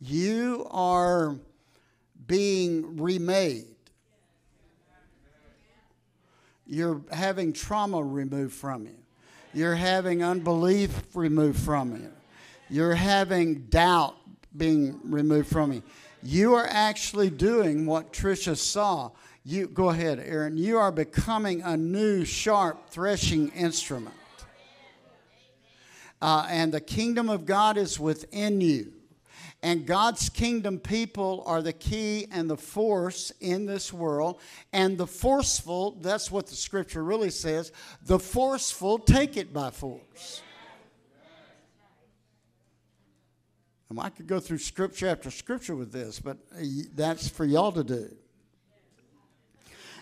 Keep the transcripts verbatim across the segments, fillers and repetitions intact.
You are being remade. You're having trauma removed from you. You're having unbelief removed from you. You're having doubt being removed from you. You are actually doing what Tricia saw. You go ahead, Aaron. You are becoming a new, sharp threshing instrument. Uh, and the kingdom of God is within you. And God's kingdom people are the key and the force in this world. And the forceful, that's what the scripture really says, the forceful take it by force. And I could go through scripture after scripture with this, but that's for y'all to do.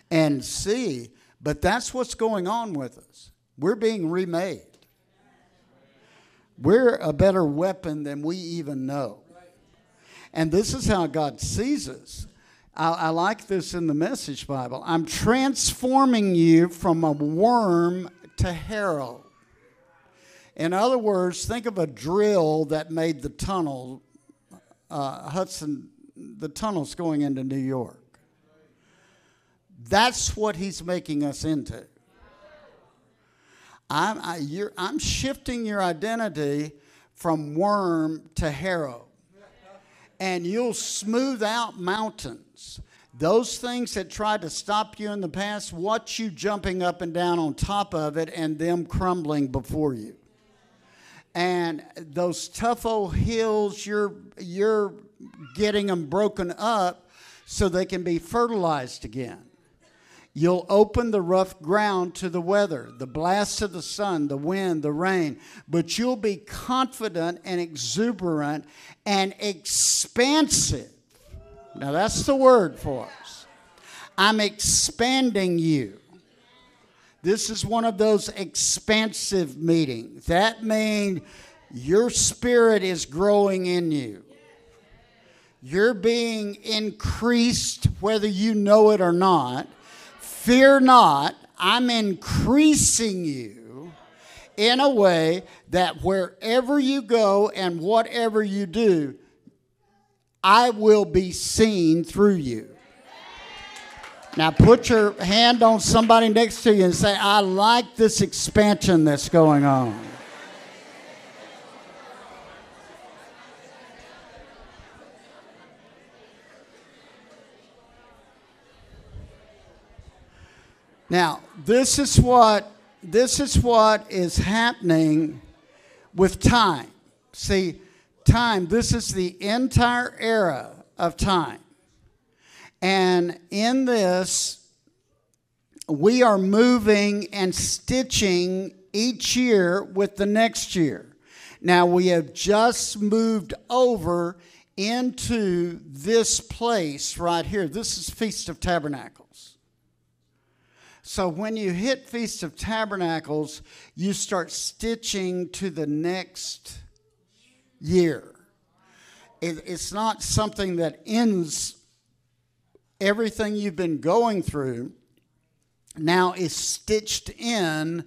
And see, but that's what's going on with us. We're being remade. We're a better weapon than we even know. And this is how God sees us. I, I like this in the Message Bible. I'm transforming you from a worm to harrow. In other words, think of a drill that made the tunnel, uh, Hudson, the tunnels going into New York. That's what he's making us into. I'm, I, you're, I'm shifting your identity from worm to harrow. And you'll smooth out mountains. Those things that tried to stop you in the past, watch you jumping up and down on top of it and them crumbling before you. And those tough old hills, you're, you're getting them broken up so they can be fertilized again. You'll open the rough ground to the weather, the blasts of the sun, the wind, the rain. But you'll be confident and exuberant and expansive. Now that's the word for us. I'm expanding you. This is one of those expansive meetings. That means your spirit is growing in you. You're being increased whether you know it or not. Fear not, I'm increasing you in a way that wherever you go and whatever you do, I will be seen through you. Now put your hand on somebody next to you and say, I like this expansion that's going on. Now, this is what this is what is happening with time. See, time, this is the entire era of time. And in this, we are moving and stitching each year with the next year. Now, we have just moved over into this place right here. This is Feast of Tabernacles. So when you hit Feast of Tabernacles, you start stitching to the next year. It, it's not something that ends everything you've been going through. Now is stitched in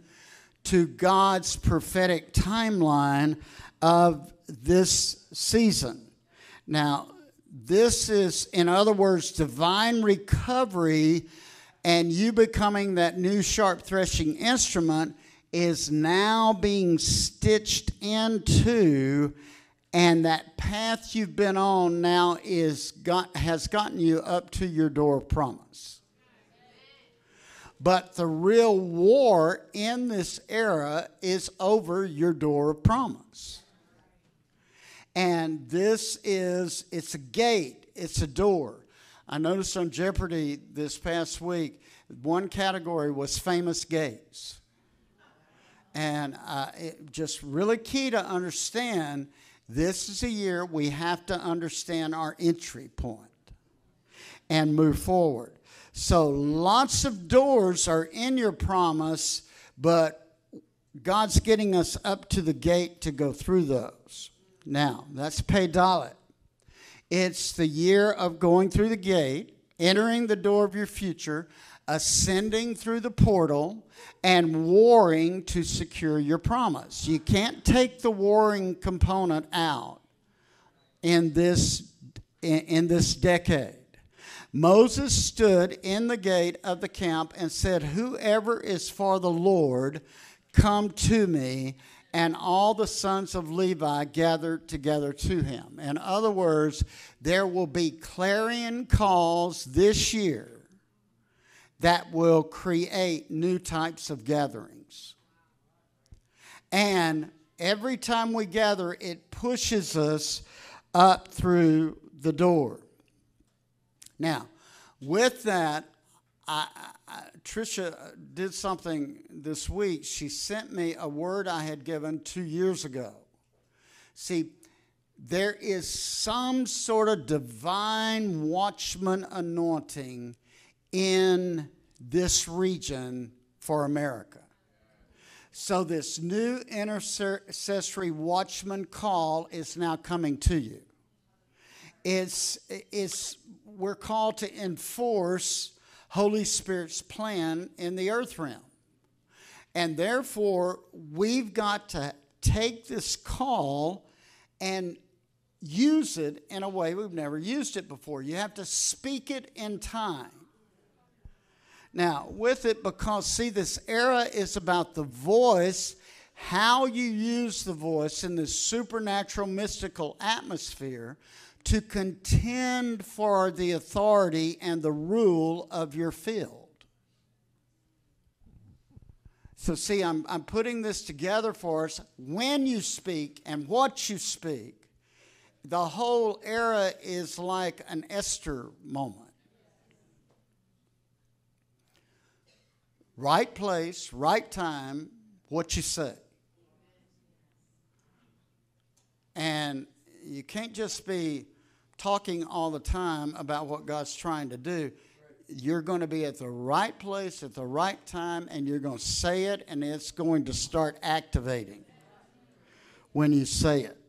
to God's prophetic timeline of this season. Now, this is, in other words, divine recovery. And you becoming that new sharp threshing instrument is now being stitched into, and that path you've been on now is got, has gotten you up to your door of promise. But the real war in this era is over your door of promise. And this is, it's a gate, it's a door. I noticed on Jeopardy! This past week, one category was famous gays. And uh, it just really key to understand, this is a year we have to understand our entry point and move forward. So lots of doors are in your promise, but God's getting us up to the gate to go through those. Now, that's Pei Dalet. It's the year of going through the gate, entering the door of your future, ascending through the portal, and warring to secure your promise. You can't take the warring component out. in this, in this decade. Moses stood in the gate of the camp and said, "Whoever is for the Lord, come to me." And all the sons of Levi gathered together to him. In other words, there will be clarion calls this year that will create new types of gatherings. And every time we gather, it pushes us up through the door. Now, with that, I, I, Tricia did something this week. She sent me a word I had given two years ago. See, there is some sort of divine watchman anointing in this region for America. So this new intercessory watchman call is now coming to you. It's, it's, we're called to enforce Holy Spirit's plan in the earth realm. And therefore, we've got to take this call and use it in a way we've never used it before. You have to speak it in time. Now, with it, because, see, this era is about the voice, how you use the voice in this supernatural, mystical atmosphere to contend for the authority and the rule of your field. So, see, I'm, I'm putting this together for us. When you speak and what you speak, the whole era is like an Esther moment. Right place, right time, what you say. And you can't just be talking all the time about what God's trying to do. You're going to be at the right place at the right time, and you're going to say it, and it's going to start activating when you say it.